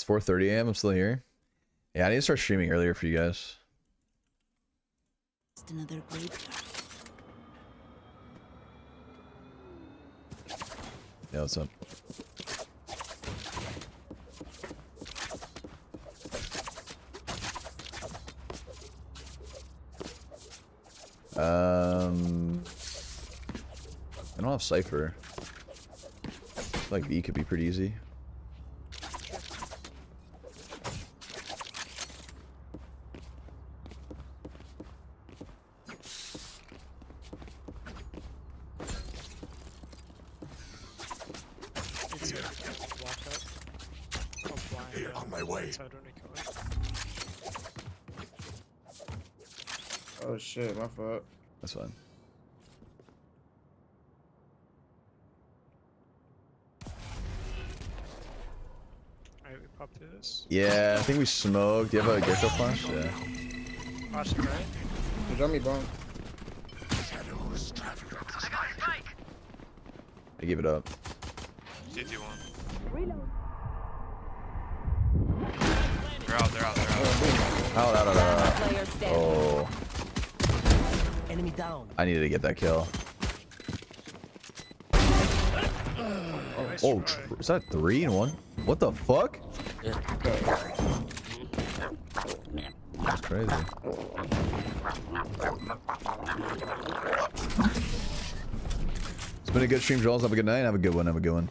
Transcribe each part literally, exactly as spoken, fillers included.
It's four thirty A M I'm still here. Yeah, I need to start streaming earlier for you guys. Just another graveyard. Yeah, what's up? Um, I don't have Cypher. I feel like V could be pretty easy. Shit, my fault. That's fine. Alright, we popped this. Yeah, I think we smoked. Do you have a Gekko flash? Yeah. Flash right? You got me bone. I give it up. Reload. They're out, they're out, they're out. Out, out, out, out, out. Oh. Enemy down. I needed to get that kill. Oh, nice oh is that three and one? What the fuck? Yeah. That's crazy. It's been a good stream, Jollz. Have a good night. Have a good one. Have a good one.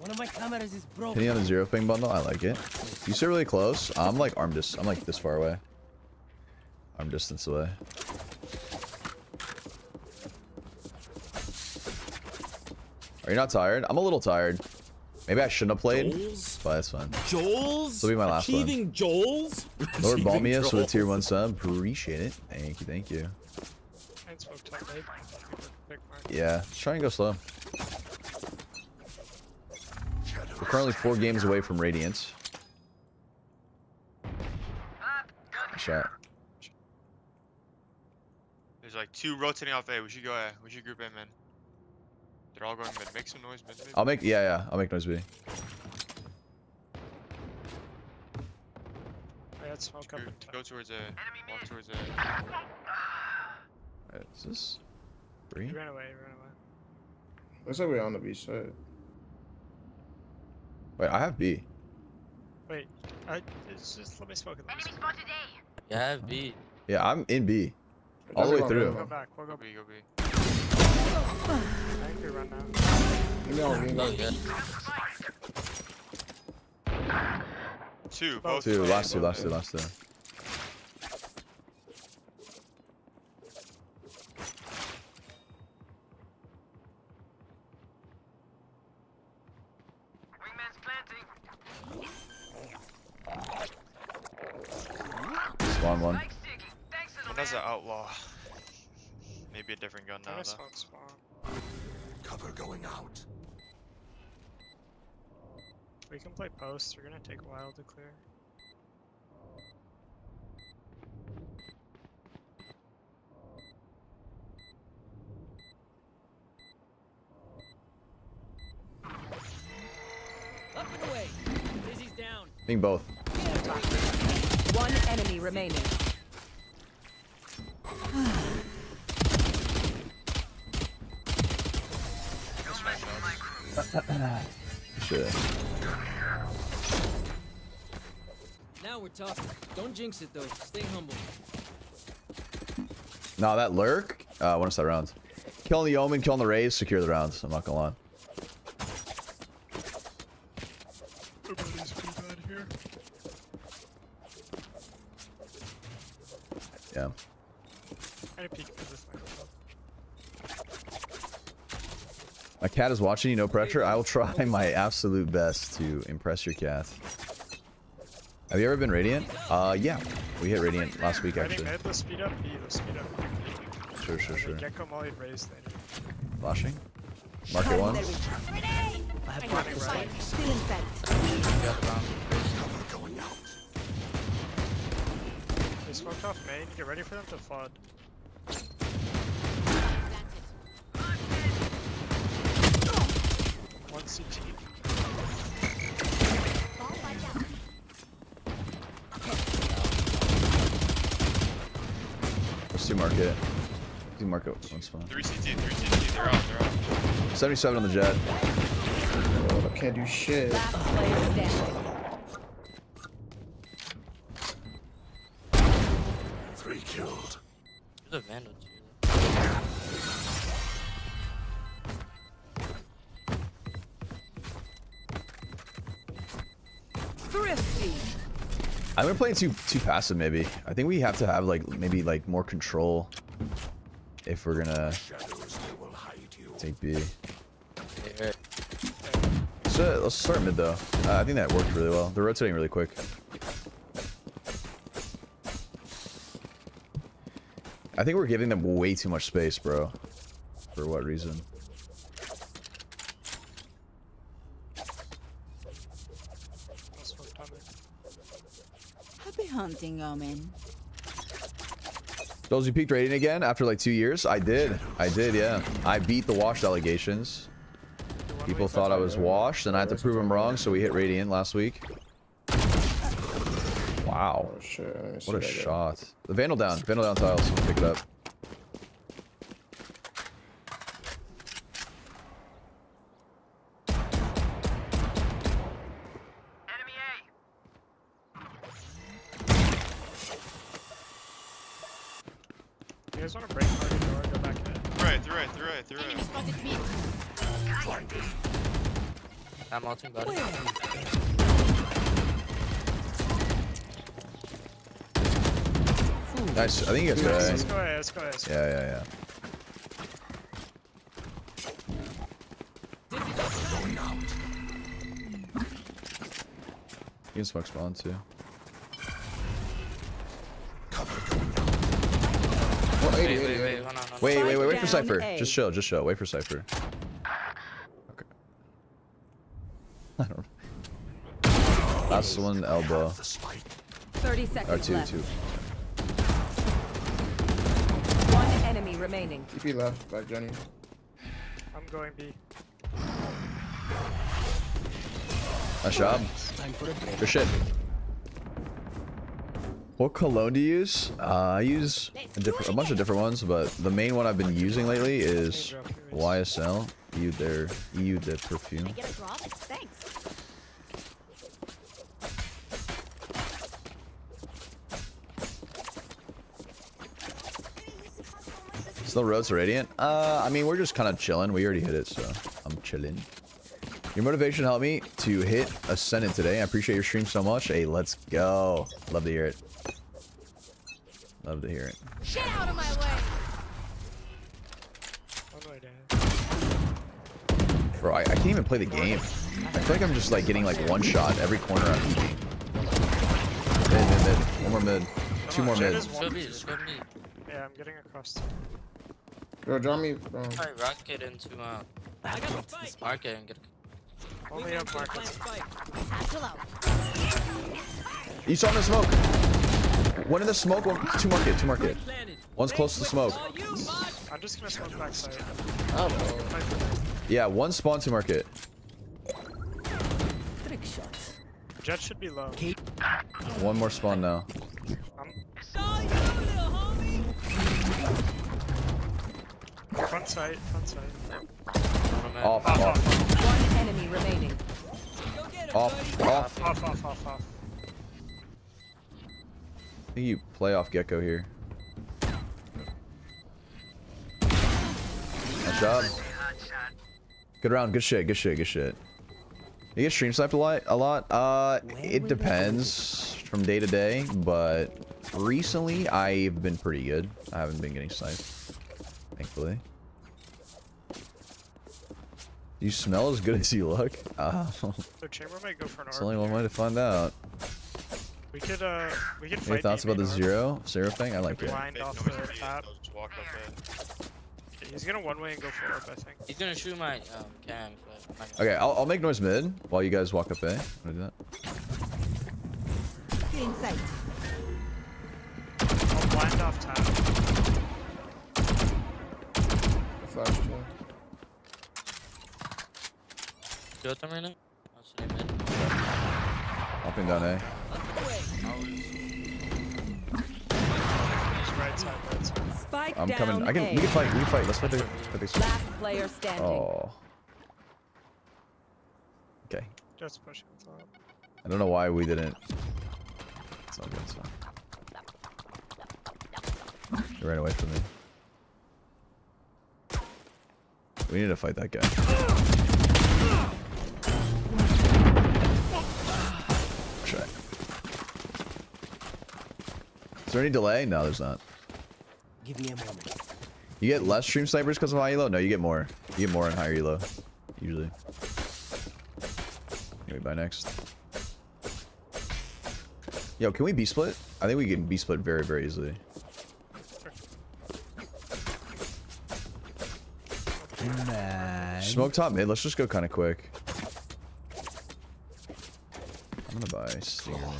One of my cameras is broken. Penny on the zero ping bundle. I like it. You sit really close. I'm like arm just. I'm like this far away. I'm distance away. Are you not tired? I'm a little tired. Maybe I shouldn't have played. Jollz? But that's fine. Jollz? This will be my last one. Achieving Jollz? Lord Balmius with a tier one sub. Appreciate it. Thank you, thank you. Yeah, let's try and go slow. We're currently four games away from Radiance. Shot. There's like two rotating off A. We should go A. We should group A, man. They're all going mid. Make some noise mid. Maybe. I'll make, yeah, yeah. I'll make noise B. I had smoke up. Go towards A. Walk towards A. Alright, is this three? He ran away, he ran away. Looks like we're on the B side. Wait, I have B. Wait, I, it's just let me smoke it. Let me smoke it. Yeah, I have B. Yeah, I'm in B. All the way on, through. Go back. We'll go B, go B. I think we run now. Two, both. Two, last two, last two, last two. Spawn one. That's an outlaw. Maybe a different gun now. Though. Cover going out. We can play posts. We're gonna take a while to clear. Up and away. Dizzy's down. I think both. One enemy remaining. Sure. Now we're talking. Don't jinx it though. Stay humble. Nah, that lurk. Uh, I want to start rounds. Killing the Omen, killing the Wraith, secure the rounds. I'm not gonna lie. Everybody's pretty bad here. Yeah. My cat is watching you, no pressure. I will try my absolute best to impress your cat. Have you ever been Radiant? Uh, yeah. We hit Radiant last week, actually. Let's speed up B, let's speed up. Sure, sure, sure. Gekko molly raised. Flashing. Market one. They smoked off main. Get ready for them to flood. One C T. market. He market one spot. three C T, three C T, they're out, they're out. seventy-seven on the jet. Oh, I can't do shit. Three killed. You're the Vandal, dude. Thrifty. I've been playing too too passive, maybe. I think we have to have like maybe like more control if we're gonna take B. So let's start mid though. Uh, I think that worked really well. They're rotating really quick. I think we're giving them way too much space, bro. For what reason? Happy hunting, Omen. Jollztv peaked Radiant again after like two years. I did. I did, yeah. I beat the washed allegations. People thought I was washed, and I had to prove them wrong, so we hit Radiant last week. Wow. What a shot. The Vandal down. Vandal down tiles. Pick it up. You guys want to break hard and door and go back in? Right, through right, through right, through right. I'm ulting, buddy. Ooh. Nice, I think you guys got it. Let's go ahead, let's go ahead. Let's go ahead. Yeah, yeah, yeah. You can smoke spawn too. Wait, wait, wait, wait, hold on, hold on. wait, wait, wait, wait for Cypher. A. Just chill, just chill. Wait for Cypher. Okay. I don't know. Last one, elbow. thirty seconds. Or two, left. two. One enemy remaining. T P left, by Johnny. I'm going B. Nice job. Good shit. What cologne do you use? Uh, I use a, a bunch of different ones, but the main one I've been using lately is Y S L. E U their E U the perfume. Still roads Radiant. Uh, I mean we're just kind of chilling. We already hit it, so I'm chilling. Your motivation helped me to hit Ascendant today. I appreciate your stream so much. Hey, let's go. Love to hear it. Love to hear it. Get out of my way. Bro, I, I can't even play the game. I feel like I'm just like getting like one shot every corner I'm peeking. Mid, mid, mid. One more mid. Two more mid. Yeah, I'm getting across. Yo, draw me. I rocket into uh, this market and get. Only up market. You saw him in the smoke. One in the smoke, one two market, two market. One's close to the smoke. I'm just gonna smoke backside. Oh. Yeah, one spawn, two market. Trick shots. Jet should be low. One more spawn now. Front side, front side. Off, off, off. One enemy remaining. Off, off, off, off, off, off. I think you play off Gekko here. Nice job. Good round. Good shit. Good shit. Good shit. You get stream sniped a lot. A lot. Uh, it depends from day to day, but recently I've been pretty good. I haven't been getting sniped, thankfully. You smell as good as you look. Uh, it's only one way to find out. We could, uh, we could fight. Any thoughts about the zero, zero thing? I like it. He's gonna one way and go forward, I think. He's gonna shoot my um, cam. But my okay, I'll, I'll make noise mid while you guys walk up A. I'll do that. Get inside. I'll blind off time. Flash kill. Do it them right now? I'll shoot mid. Hopping down A. Right side, right side. Spike I'm coming. I can. A. We can fight. We can fight. Let's fight. The, the Last player standing. Oh. Okay. Just pushing top. I don't know why we didn't. It's not good. It's fine. He ran away from me. We need to fight that guy. Is there any delay? No, there's not. Give me a moment. You get less stream snipers because of high elo? No, you get more. You get more in higher elo, usually. Anyway, by next. Yo, can we B split? I think we can B split very, very easily. Nice. Smoke top mid. Let's just go kind of quick. I'm gonna buy Stinger maybe.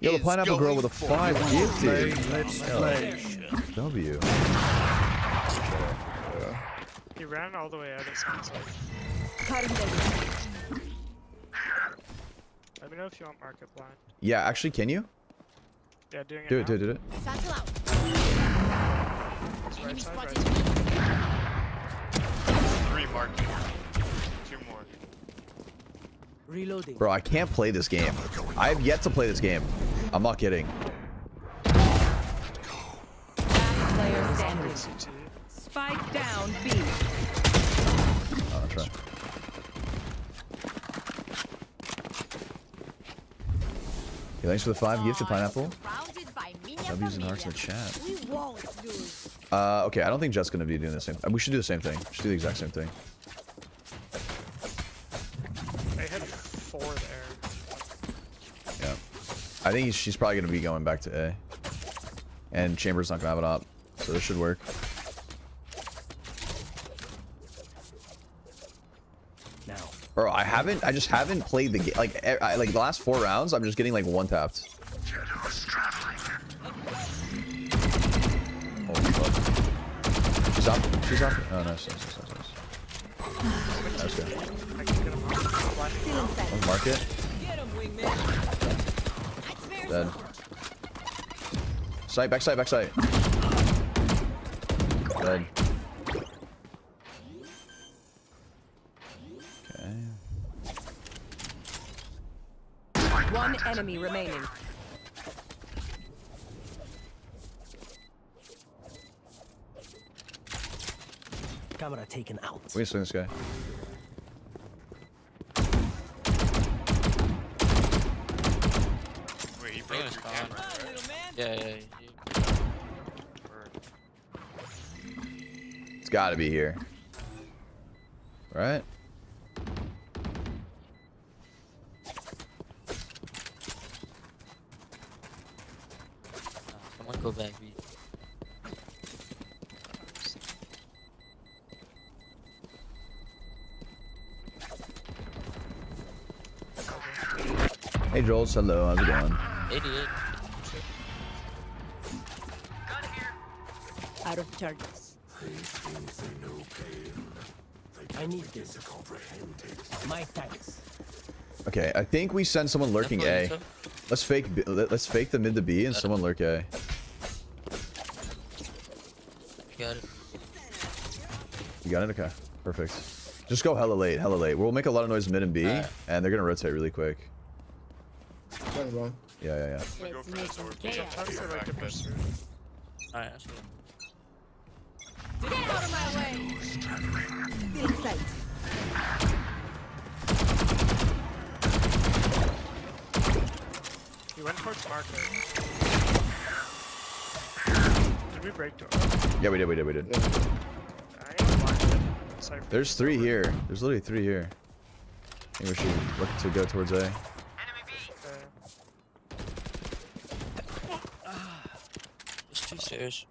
Yo, the pineapple girl with a five gifted. Let's play. W. He ran all the way out, it sounds like. Let me know if you want market blind. Yeah, actually, can you? Yeah, doing it. Do it, do it, do it. Three market. Reloading. Bro, I can't play this game. I have yet to play this game. I'm not kidding. Spike down B. Oh, that's right. Hey, thanks for the five gifted pineapple. I'm using hearts in the chat. Uh, okay, I don't think Jet's gonna be doing the same. We should do the same thing. We should do the exact same thing. I think she's probably going to be going back to A. And Chamber's not going to have it up. So this should work. No. Bro, I haven't... I just haven't played the game. Like, I, like, the last four rounds, I'm just getting, like, one-tapped. Holy fuck. She's up. She's up. Oh, nice, nice, nice, nice. That's good. Let's mark it. Dead. Sight, back sight, back sight. Dead. Okay. One enemy remaining. Camera taken out. We can swing this guy. Yeah, yeah, yeah. It's gotta be here. Right? Someone go back, B. Hey, Jollz, hello, how's it going? Idiot. Out of charges. I need this. My thanks. Okay, I think we send someone lurking A. Let's fake B, let's fake the mid to B and someone lurk A. Got it. You got it? Okay. Perfect. Just go hella late, hella late. We'll make a lot of noise mid and B, right, and they're gonna rotate really quick. Yeah, yeah, yeah. Alright, that's good. Get out of my way! You went towards market. Did we break door? Yeah, we did, we did, we did. Yeah. There's three here. There's literally three here. I think we should look to go towards A. Enemy B. There's two stairs.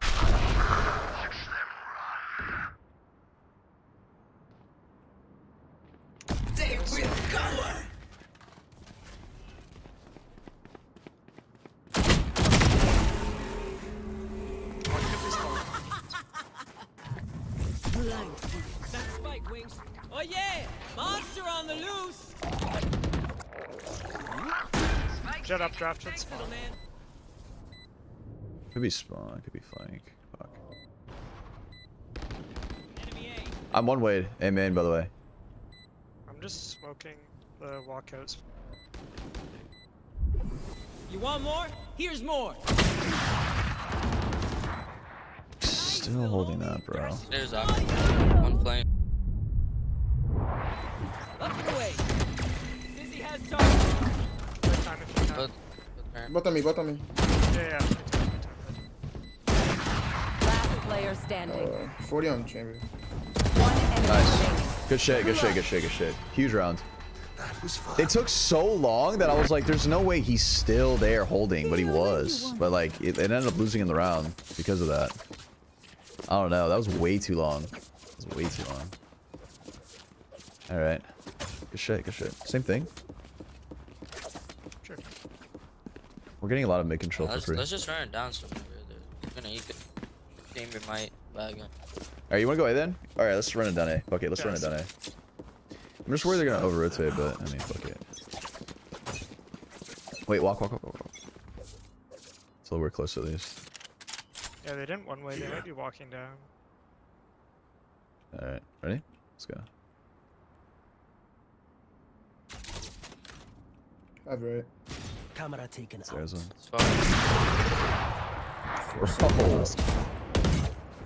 Shut up, draft. Could be spawn, could be flank. Fuck. I'm one way, A main, by the way. I'm just smoking the walkouts. You want more? Here's more. Still holding that, bro. There's up. One flame. Up and away. Dizzy has target. Both on me, both on me. Yeah, yeah. Last player standing. Uh, forty on chamber. Nice. Good shit, good shit, good shit, good shit. Huge round. That was fun. It took so long that I was like, there's no way he's still there holding, but he was. But like, it, it ended up losing in the round because of that. I don't know. That was way too long. That was way too long. All right. Good shit. Good shit. Same thing. Sure. We're getting a lot of mid control yeah, for let's, free. Let's just run it down somewhere. We're gonna eat the chamber might bag him. All right. You wanna go A then? All right. Let's run it down A. Fuck it. Let's yes. run it down A. I'm just worried they're gonna over rotate, but I mean, fuck it. Wait. Walk. Walk. Walk. Walk. Until we're close at least. Yeah, they didn't one way, they yeah. might be walking down. Alright, ready? Let's go. I've right. Camera taken out. There's one. Bro.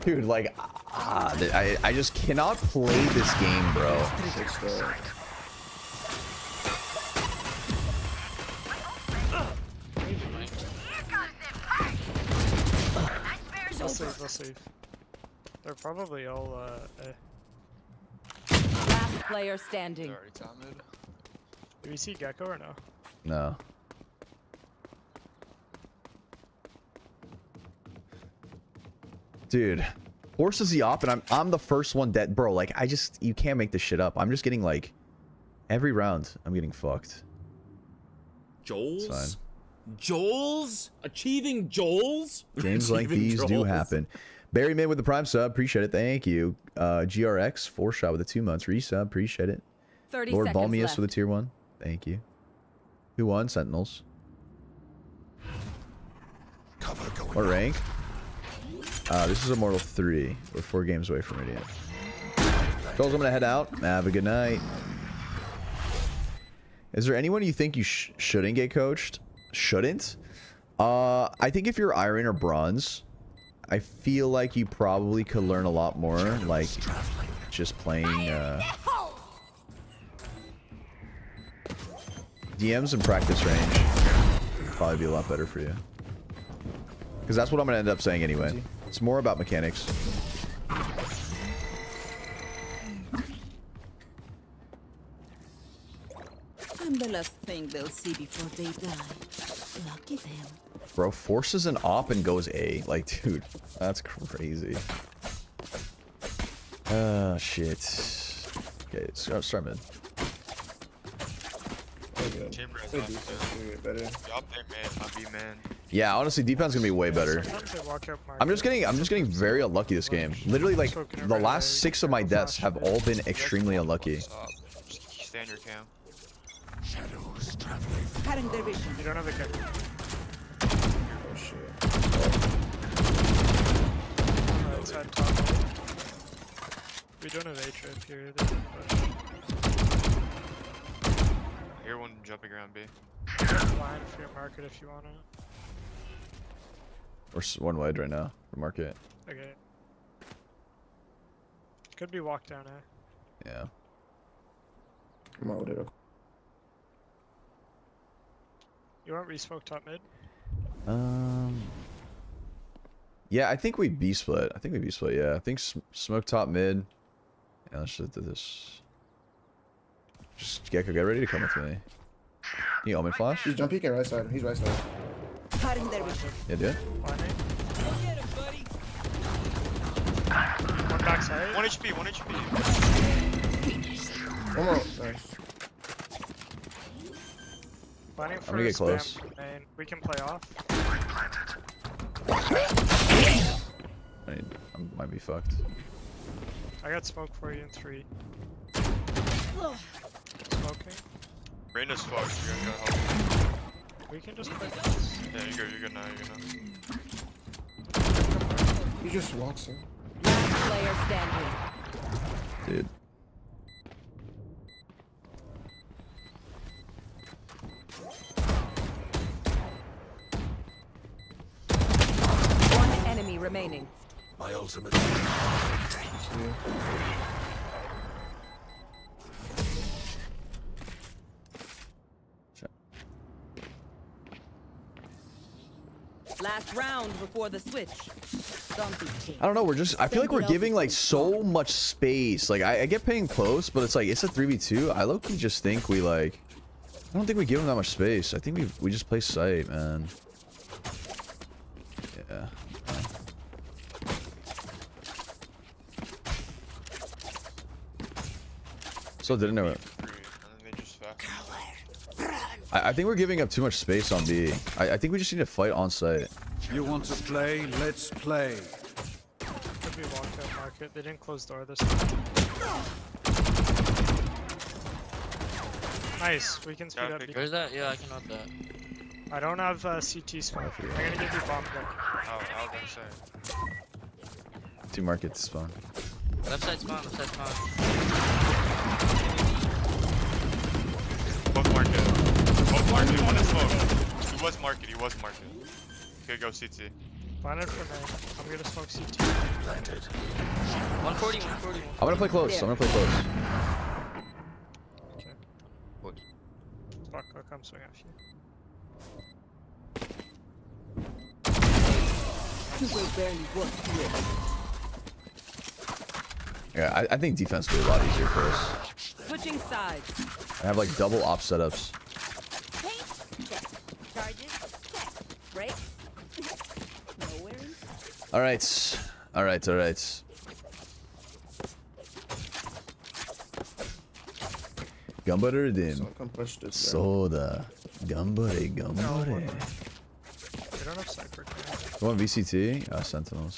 Dude, like, ah, I, I just cannot play this game, bro. They'll save, they'll save. They're probably all, uh, eh. Last player standing. Already commented. Did we see Gekko or no? No. Dude. Horse is the op and I'm, I'm the first one dead. Bro, like, I just, you can't make this shit up. I'm just getting, like, every round, I'm getting fucked. Jollz? Jollz achieving Jollz games like these Jollz. Do happen. Barry Mid with the prime sub, appreciate it. Thank you. Uh, G R X four shot with the two months resub, appreciate it. thirty Lord Balmius with a tier one, thank you. Who won Sentinels? Cover going what rank? Uh, this is Immortal three. We're four games away from Radiant. Jollz, I'm gonna head out. Have a good night. Is there anyone you think you sh shouldn't get coached? Shouldn't uh I think if you're iron or bronze, I feel like you probably could learn a lot more, like just playing uh D Ms and practice range probably be a lot better for you, because that's what I'm gonna end up saying anyway. It's more about mechanics. I'm the last thing they'll see before they die. Lucky them. Bro, forces an op and goes A. Like, dude, that's crazy. Ah, shit. Okay, start, start mid. Yeah, honestly, defense is gonna be way better. I'm just getting, I'm just getting very unlucky this game. Literally, like the last six of my deaths have all been extremely unlucky. Stay on your cam. Shadows traveling. You don't have a gun. Oh shit. Oh. Right side top. We don't have a trip here either. I hear one jumping around B. Blind for your market if you want it. We're one wide right now. For market. Okay. Could be walk down A. Yeah. Come on, dude. You want re-smoke top mid? Um. Yeah, I think we B split. I think we B split. Yeah, I think sm smoke top mid. Yeah, let's just do this. Just Gekko, get ready to come with me. You Omen flash? He's jump peeking right side. He's right side. Yeah, dude. One backside. One H P. One H P. One more. Nice. I'm gonna get close. We can play off. I, need, I might be fucked. I got smoke for you in three. Smoking. Reyna's fucked. You're gonna go help. We can just play this. Yeah, you're good. You're good now. You're good now. He just walks in. Last player standing. Dude. One enemy remaining. My ultimate. Yeah. Last round before the switch. I don't know. We're just, I feel like we're giving like so much space. Like I, I get paying close, but it's like, it's a three v two. I low-key just think we like, I don't think we give them that much space. I think we we just play sight, man. Yeah. So didn't know it. I think we're giving up too much space on B. I, I think we just need to fight on site. You want to play? Let's play. Could be walked out market. They didn't close door this time. Nice. We can speed up. Where's that? Yeah, I can hold that. I don't have uh, C T smoke. I'm gonna give you bomb gun. Oh, I'll go inside. Two markets spawn. Left side spawn. Left side spawn. Both market. Market, he wanted smoke. He was market, he was market. Okay, go C T. Planted for me. I'm gonna smoke C T. Planted. one forty, one forty. I'm gonna play close, yeah. I'm gonna play close. Okay. What? Fuck, I'll come swing at you. Yeah, I, I think defense will be a lot easier for us. Switching sides. I have like double op setups. All right, all right, all right. Gambare din. Soda. Gambare, gambare. They don't have Cypher. You want V C T? Ah, oh, Sentinels.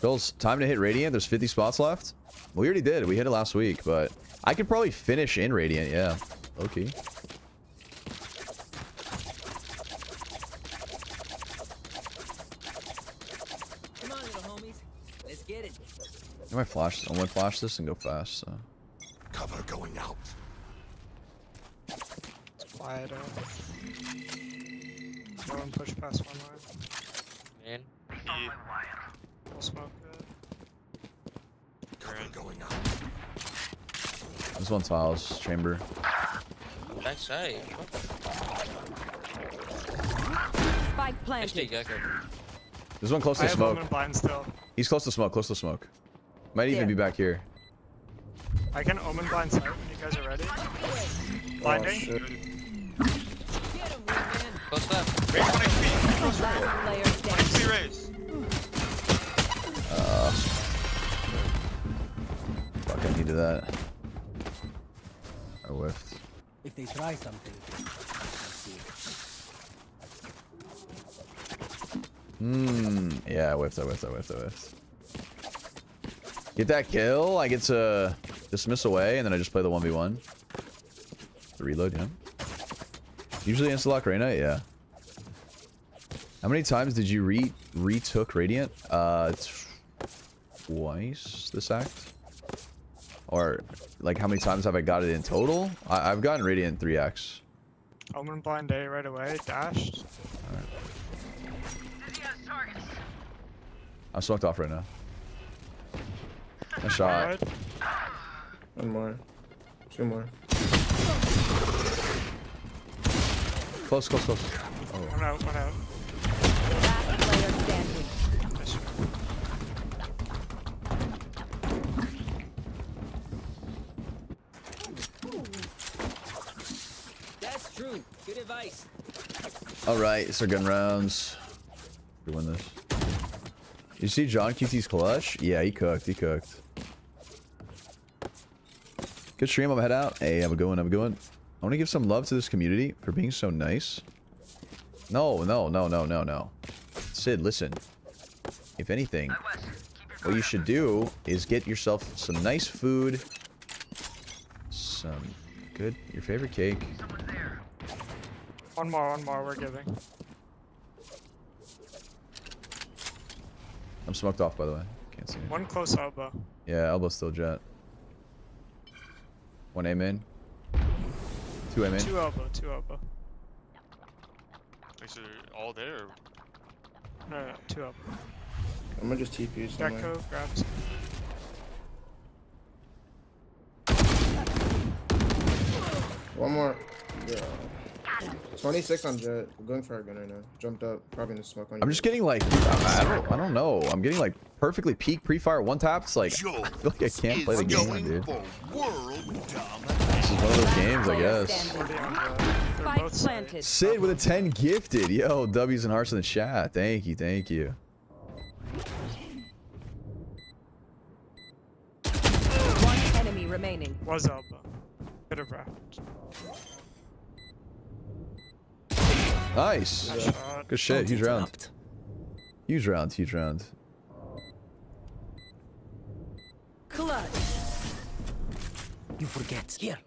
Jollz, time to hit Radiant. There's fifty spots left. Well, we already did. We hit it last week, but I could probably finish in Radiant. Yeah. Okay. I might flash. I'm gonna flash this and go fast. So. Cover going out. It's quiet out. No one push past one line. In. Yeah. We'll smoke it. Cover going out. This one tiles chamber. That's right. Spike planted. There's one close to smoke. He's close to smoke. Close to smoke. Might even yeah. be back here. I can Omen blind sight when you guys are ready. Blinding. Oh, close left. Raise one H P. one H P raise. Uh, fuck, I needed that. I whiffed. If they try something, Hmm. Yeah, I whiffed, I whiffed, I whiffed, I whiffed. Get that kill, I get to dismiss away, and then I just play the one v one. The reload, yeah. Usually insta-lock Reyna, yeah. How many times did you re retook Radiant? Uh, twice this act? Or, like, how many times have I got it in total? I I've gotten Radiant three X. Omen blind A right away, dashed. Alright. I'm smoked off right now. A shot. One more. Two more. Close, close, close. Oh. One out, one out. Last player standing. That's true. Good advice. Alright, it's our gun rounds. We win this. You see John Q T's clutch? Yeah, he cooked, he cooked. Good stream, I'm gonna head out. Hey, I'm going, I'm going. I wanna give some love to this community for being so nice. No, no, no, no, no, no. Sid, listen. If anything, what you should do is get yourself some nice food. Some good, your favorite cake. One more, one more, we're giving. I'm smoked off, by the way. Can't see me. One close elbow. Yeah, elbow's still jet. One A main. Two A main. Two elbow, two elbow. Actually, all there? Or... No, no, two elbow. I'm gonna just T P somewhere. Gekko grabs. One more. Yeah. twenty-six on jet. I'm going for our gun right now. Jumped up. Probably gonna smoke on you. I'm just getting like, I don't, I don't know. I'm getting like perfectly peak pre-fire one taps. Like, I feel like I can't play the game, dude. This is one of those games, I guess. Sid with a ten gifted. Yo, W's and hearts in the chat. Thank you, thank you. One enemy remaining. Was up. Could have wrapped. Nice. Yeah. Good shit. Huge round. Huge round. Huge round. Clutch. You forget. Here.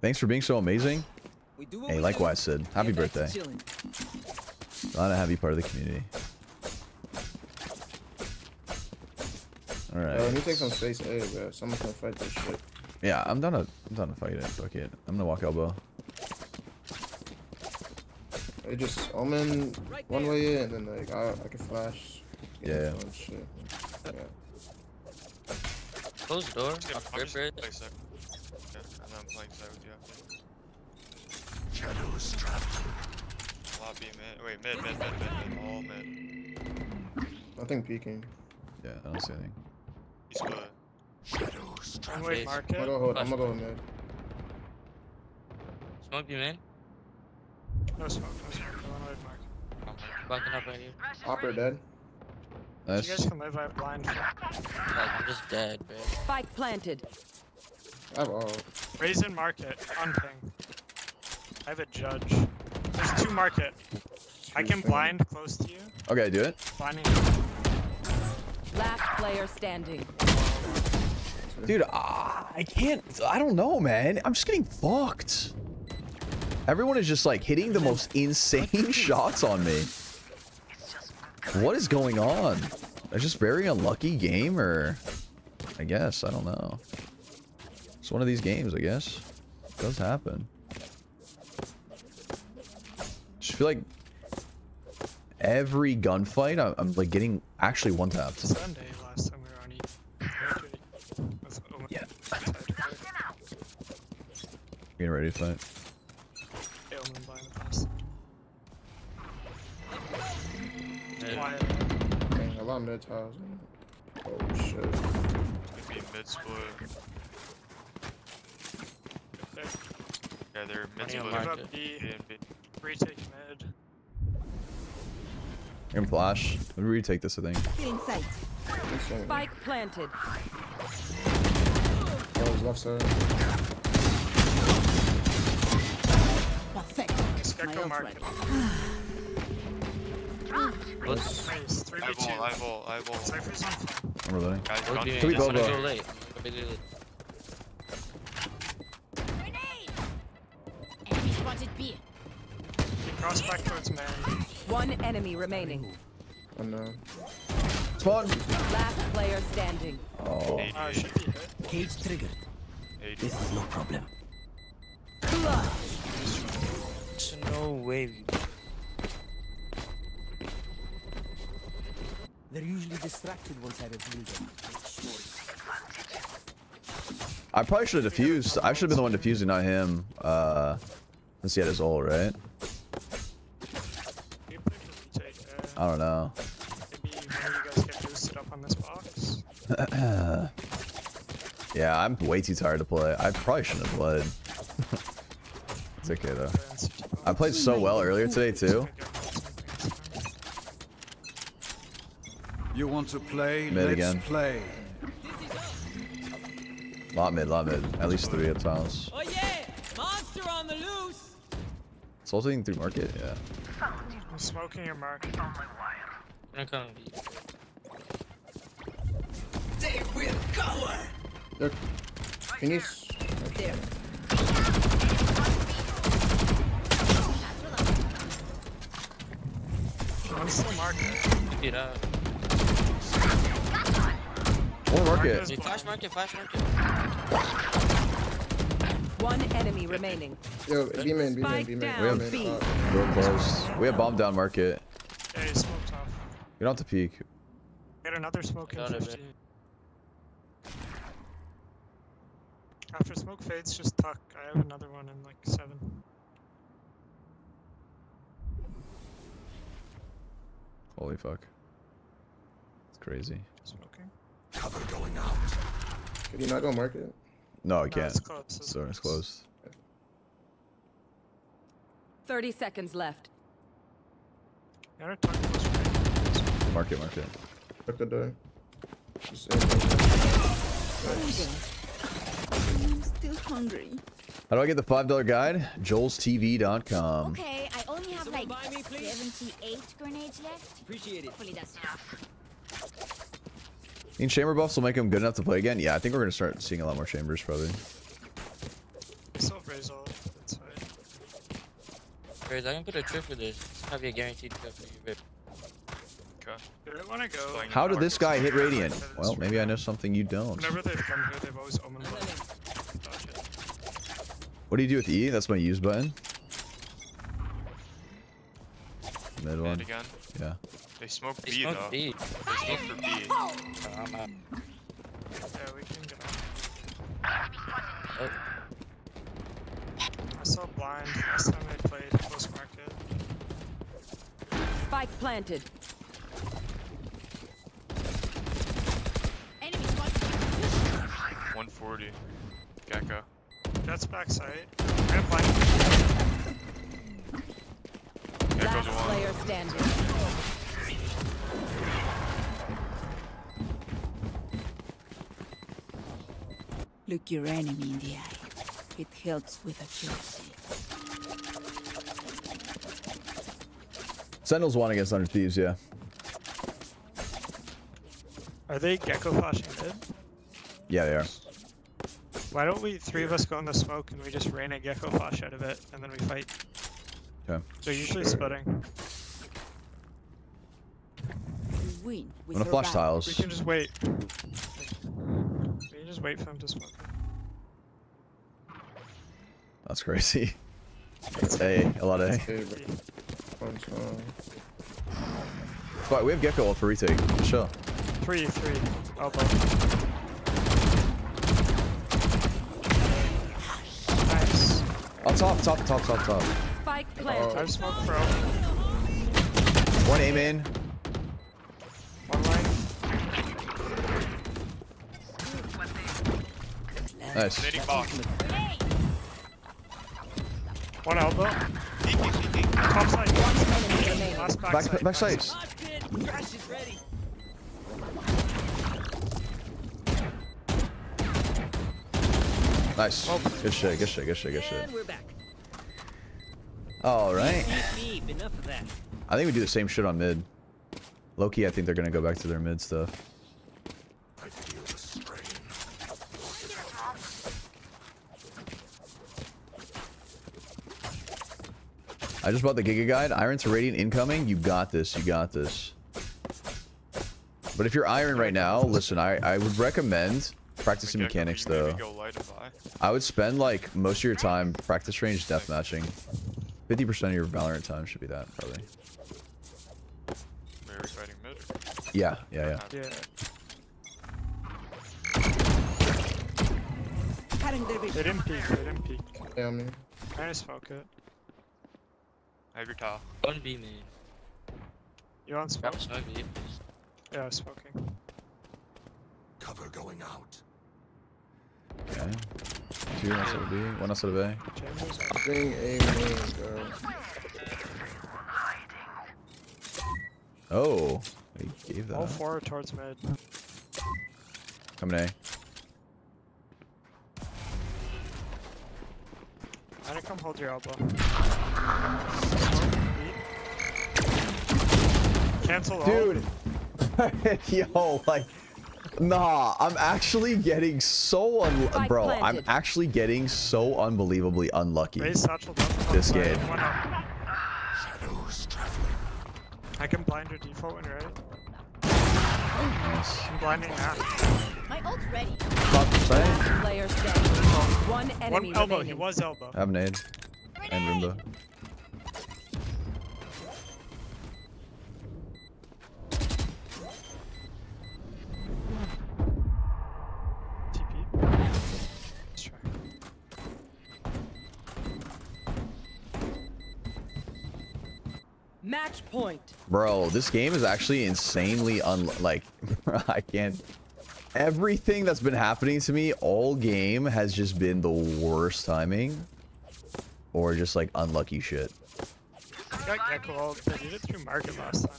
Thanks for being so amazing. We do hey, likewise, Sid. Happy birthday. Glad to have you part of the community. All right. Let me take some space later, bro. Someone's gonna fight this shit. Yeah, I'm done. I'm done to fight it. Fuck it. I'm gonna walk elbow. They just Omen one way in, and then like I, I can flash. Yeah. Shit. Yeah. Close the door. Yeah, I'm just playing side. Yeah, and I'm playing side with you after. Shadows trapped. Lobby mid. Wait, mid, mid, mid, mid. All mid. Nothing peeking. Yeah, I don't see anything. He's good. Shadows trapped. Wait, market. I'm gonna go, I'm gonna go mid. Smoke you, man. No smoke, no smoke. I'm backing up right here. Hopper dead. Nice. You guys can live by blind. I'm just dead, man. Spike planted. I have all. Raisin market. On ping. I have a judge. There's two market. I can blind close to you. Okay, do it. Blinding. Last player standing. Dude, ah, I can't. I don't know, man. I'm just getting fucked. Everyone is just like hitting the most insane shots on me. What is going on? It's just very unlucky game, or I guess, I don't know. It's one of these games, I guess. It does happen. Just feel like every gunfight, I'm, I'm like getting actually one tapped. Sunday last time we were on E. Yeah. Getting ready to fight. Dang, a lot of mid tiles. Oh shit. Could be mid split. Yeah, they're mid split. Give up B. Retake mid. I'm gonna flash. Let me retake this, I think. Spike planted. Oh, it was left side. Perfect. Let's eyeball, eyeball, eyeball. I'm reloading. Guys, we're doing it. That's gonna go late. Enemy spotted B. Cross back towards man. One enemy remaining. Oh no. Spawn. Last player standing. Oh. Uh, should be hit. Cage triggered. This is no problem. Clutch. No way. They're usually distracted once I review them. I probably should have defused. I should have been the one defusing, not him. Uh, since he had his ult, right? I don't know. Maybe one of you guys can boost it up on this box. Yeah, I'm way too tired to play. I probably shouldn't have played. It's okay though. I played so well earlier today too. You want to play? Mid again. Let's play. Lot mid, lot mid. At least three up tiles. Oh yeah! Monster on the loose! Salting through market, yeah. I'm smoking your market. Oh my wire. I'm coming to you. They will cover! Look. Can you... There. I'm still marking. Dude, uh... One market. Flash market, flash market. One enemy remaining. Yo, B main, B main, B main. We have, we're close. We have bomb down market. Yeah, he smoked off. We don't have to peek. Get another smoke in fifty. After smoke fades, just tuck. I have another one in like seven. Holy fuck. It's crazy. Smoking. Cover going out. Could you not go market? No, I no, can't. It's close. It's, so it's close. close. Thirty seconds left. Market, market. Mark the door. Just I'm still hungry. How do I get the five dollar guide? Jollztv dot com. Okay, I only have like seventy-eight grenades left. Appreciate it. Hopefully that's enough. Think chamber buffs will make them good enough to play again? Yeah, I think we're gonna start seeing a lot more chambers probably. Self-raise all, that's fine. Raise, I can put a trip for this. It's probably a guaranteed trip for you, rip. Okay. Did I wanna go? How did this guy hit Radiant? Well, maybe I know something you don't. Whenever they've come here, they've always Omen left. Dodge it. What do you do with E? That's my use button. Mid one. Yeah. They smoked B though. They smoked for B. Oh, I'm out. Yeah, we can get out. Oh. I saw blind last time they played close market. Spike planted. Enemy one forty. Gekko. That's backside. Grab blind. Gekko's one. Last player standing. Look your enemy in the eye. It helps with accuracy. Sentinels one against Under Thieves, yeah. Are they Gekko flashing mid? Yeah, they are. Why don't we, three of us, go in the smoke and we just rain a Gekko flash out of it and then we fight? Okay. They're usually sure. splitting. We I'm gonna flash tiles. We can just wait. Just wait for him to smoke. That's crazy. That's A, a lot of A. But we have Gekko up for retake, for sure. Three, three. Elbow. Nice. Up top, top, top, top, top. Spike plant. Oh. I've smoked pro. One aim in. One line. Nice. One elbow. Top side. Last back, back side. Back side. Nice. Oh. Good shit. Good shit. Good shit. Good shit. All right. I think we do the same shit on mid. Low key, I think they're gonna go back to their mid stuff. I just bought the Giga Guide. Iron to Radiant incoming. You got this. You got this. But if you're Iron right now, listen, I, I would recommend practicing mechanics, though. I would spend, like, most of your time practice range deathmatching. fifty percent of your Valorant time should be that, probably. Are we fighting mid? Yeah, yeah, yeah. Yeah. They didn't peek. They didn't peek. Yeah, man. I just smoke it. I have your towel. Don't be me. You want smoke? Yeah, I'm smoking. Cover going out. Okay. Two outside of B, one outside of A. Chambers. Bring A main, bro. Oh. He gave that. All four towards mid. Coming A. I'm gonna come hold your elbow. Cancel all. Dude. Yo, like, nah, I'm actually getting so un- Bro, I'm actually getting so unbelievably unlucky this game. I can blind your default when you're ready. Nice. I'm blinding now. My ult's ready. Player One enemy One elbow, remaining. He was elbow. I have nade. And Roomba. Match point. Bro, this game is actually insanely un- like, I can't... Everything that's been happening to me all game has just been the worst timing. Or just like unlucky shit. I got Gekko, they did it through market last time.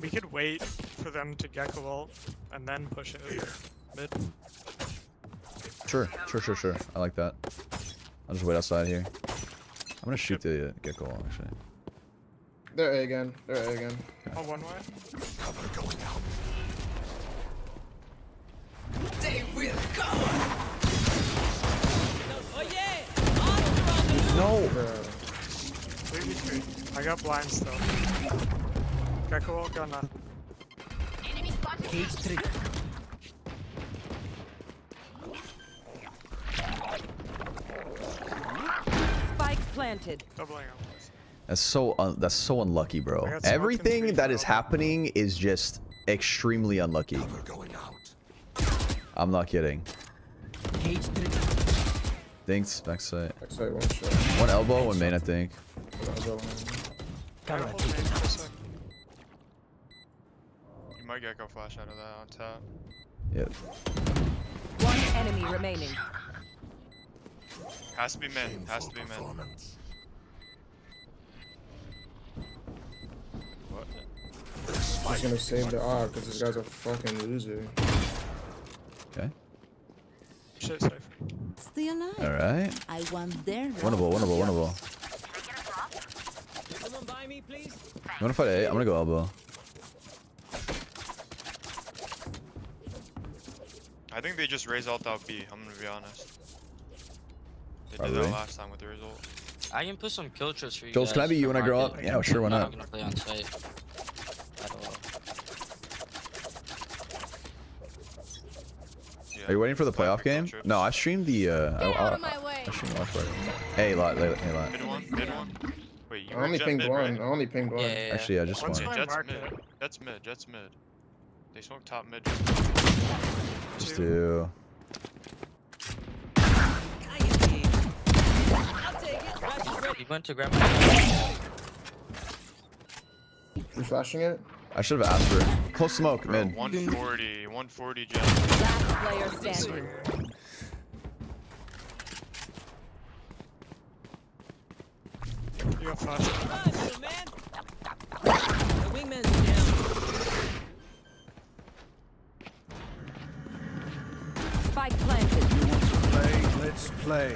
We could wait for them to Gekko ult and then push it over mid. Sure, sure, sure, sure. I like that. I'll just wait outside here. I'm gonna shoot the uh, Gekko on, actually. They're A again. They're A again. Okay. Oh, one way. Cover going out. They will go! Oh, yeah! No! three v three. I got blind still. Gekko got nothing. Enemy spotted. Cage three. Planted. That's so un that's so unlucky, bro. Everything that is happening is just extremely unlucky. I'm not kidding. Thanks, backside. One elbow, one main, I think. You might get go flash out of that on top. Yep. One enemy remaining. Has to be men, has to be men. What? He's gonna save the R because this guy's a fucking loser. Okay. Shit, Cypher. Stay alive. Alright. I want their winnable, winnable, winnable. Someone buy me, please? You wanna fight A? I'm gonna go elbow. I think they just raised alt out B, I'm gonna be honest. They Probably. did that last time with the result. I can put some kill trips for you Joel, guys. Joel, can I be you when I grow up? Yeah, sure, why not? I'm gonna play on site. Yeah. Are you waiting for the playoff game? Trips. No, I streamed the. Uh, Get I, out I, of my I, way. I streamed last play. Hey, lot, hey, lot. Did one? Did one? Wait, you I only pinged mid, one. Right? I only pinged one. Yeah, yeah, yeah. Actually, I just won. Jets mid. Jets mid. Jets mid. They smoked top mid. Just do. He went to grab my... You flashing it? I should have asked for it. Close smoke, bro, mid. one forty, one forty jump. Last player standing. You got flash, man. The wingman's down. Spike planted. You want to play? Let's play.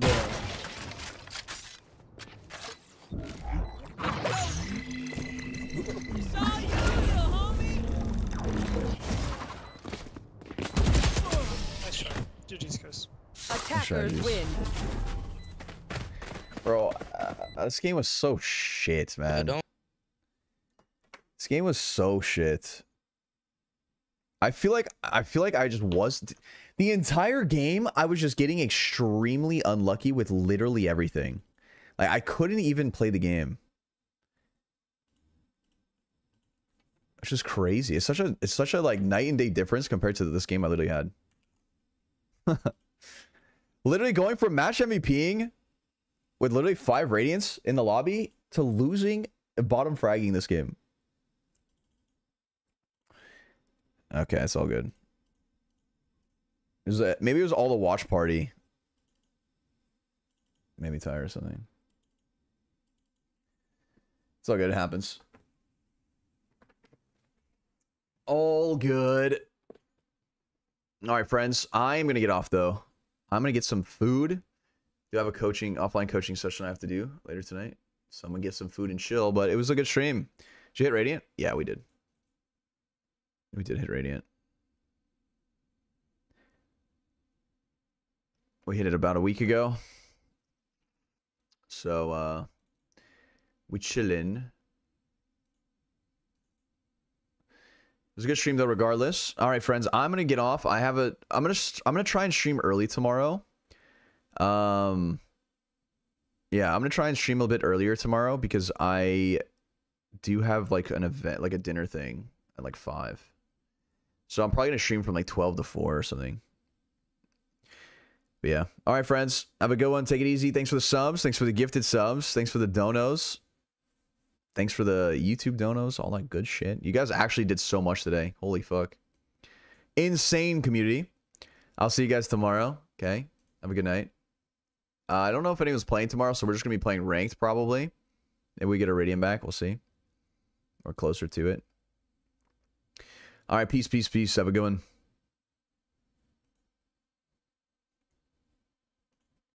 Yeah. Attackers win. Bro, uh, this game was so shit, man. This game was so shit. I feel like I feel like I just was the entire game. I was just getting extremely unlucky with literally everything. Like I couldn't even play the game. It's just crazy. It's such a it's such a like night and day difference compared to this game I literally had. Literally going from match MVPing with literally five Radiance in the lobby to losing bottom fragging this game. Okay, it's all good. It was a, maybe it was all the watch party. Maybe tired or something. It's all good. It happens. All good. All right, friends. I'm going to get off, though. I'm going to get some food. Do have a coaching, offline coaching session I have to do later tonight. So I'm going to get some food and chill. But it was a good stream. Did you hit Radiant? Yeah, we did. We did hit Radiant. We hit it about a week ago. So, uh, We chillin'. It was a good stream though, regardless. All right, friends, I'm gonna get off. I have a. I'm gonna. I'm gonna try and stream early tomorrow. Um. Yeah, I'm gonna try and stream a bit earlier tomorrow because I do have like an event, like a dinner thing at like five. So I'm probably gonna stream from like twelve to four or something. But yeah. All right, friends. Have a good one. Take it easy. Thanks for the subs. Thanks for the gifted subs. Thanks for the donos. Thanks for the YouTube donos. All that good shit. You guys actually did so much today. Holy fuck. Insane community. I'll see you guys tomorrow. Okay. Have a good night. Uh, I don't know if anyone's playing tomorrow, so we're just going to be playing ranked probably. If we get a Radiant back, we'll see. Or closer to it. All right. Peace, peace, peace. Have a good one.